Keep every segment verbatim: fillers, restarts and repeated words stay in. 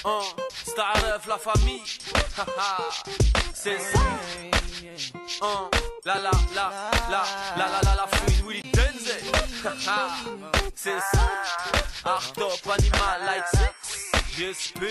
Starf, la famille, c'est ça. La la la la la la la la fouine Willy Denzey, c'est ça. Art top animal light sex, j'espère.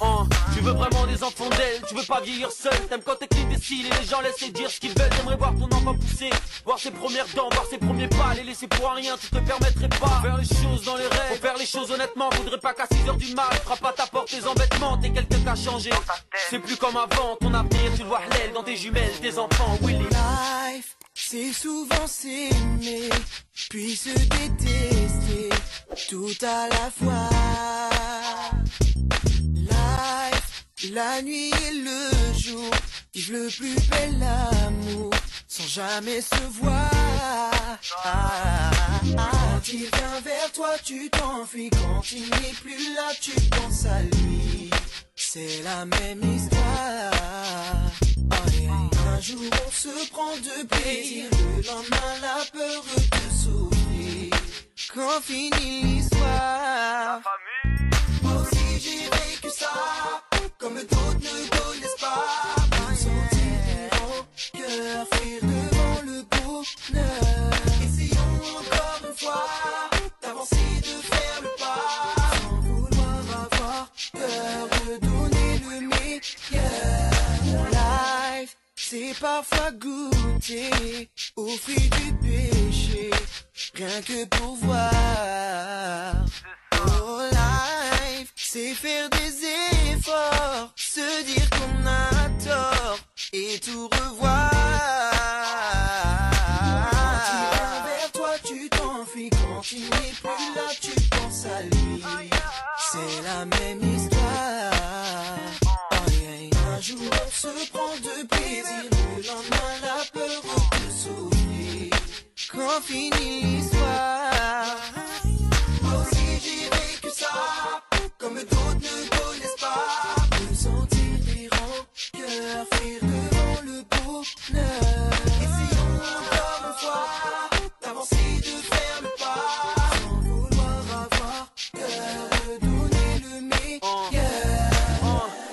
Oh, tu veux vraiment des enfants d'elle, tu veux pas vieillir seul. T'aimes quand t'es clean des cils et les gens laissent dire ce qu'ils veulent. T'aimerais voir ton enfant pousser, voir ses premières dents, voir ses premiers pas. Les laisser pour un rien, tu te permettrais pas. Faire les choses dans les rêves, faut faire les choses honnêtement. Voudrais pas qu'à six heures du mat, frappe à ta porte tes embêtements. T'es quelqu'un qui a changé, c'est plus comme avant. Ton avenir, tu le vois halal dans tes jumelles, tes enfants. Willy Life, c'est souvent s'aimer, puis se détester, tout à la fois. La nuit et le jour, vivent le plus bel amour, sans jamais se voir. Ah, quand il vient vers toi, tu t'enfuis. Quand il n'est plus là, tu penses à lui. C'est la même histoire. Allez, un jour on se prend de plaisir, le lendemain la peur de s'ouvrir. Quand finit l'histoire? Moi aussi j'ai vécu ça, comme d'autres ne connaissent pas. Un sentiment, cœur, fuir devant le bonheur. Essayons encore une fois d'avancer, de faire le pas, sans vouloir avoir peur de donner le meilleur. Life, c'est parfois goûter au fruit du péché, rien que pour voir. Oh, life, c'est faire des efforts, se dire qu'on a tort et tout revoir. Quand il vient vers toi, tu t'enfuis. Quand il n'est plus là, tu penses à lui. C'est la même histoire. Oh, yeah. Un jour, on se prend de plaisir, le lendemain, la peur de s'oublier. Quand finit l'histoire? Moi aussi, j'ai vécu ça, comme d'autres ne connaissent pas. Me sentir errant, cœur, fuir devant le bonheur. Essayons encore une fois d'avancer, de faire le pas, sans vouloir avoir peur de donner le meilleur.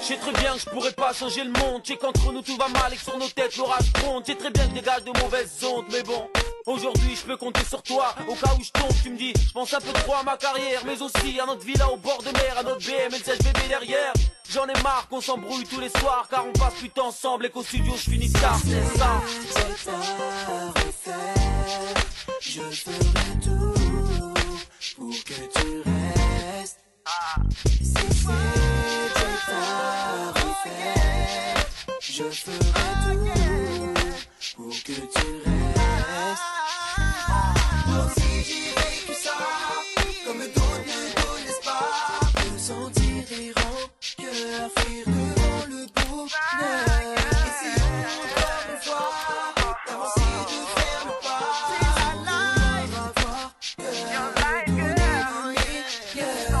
Je sais très bien que je pourrais pas changer le monde. Tu sais qu'entre nous tout va mal et que sur nos têtes l'orage gronde. Tu sais très bien que je dégage de mauvaises ondes, mais bon, aujourd'hui je peux compter sur toi. Au cas où je tombe, tu me dis, je pense un peu trop à ma carrière, mais aussi à notre villa au bord de mer, à notre B M et le sèche-bébé derrière. J'en ai marre qu'on s'embrouille tous les soirs, car on passe plus de temps ensemble et qu'au studio je finis tard. C'est ça. C'est à refaire. Je ferai tout pour que tu restes. Si c'est à refaire, je ferai tout pour que tu restes. Moi aussi j'ai vécu ça, comme d'autres ne connaissent pas. Me sentir errant, cœur, fuir devant le bonheur. Essayons encore une fois d'avancer, de faire le pas, sans avoir peur de donner le meilleur.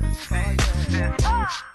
famille. C'est ça.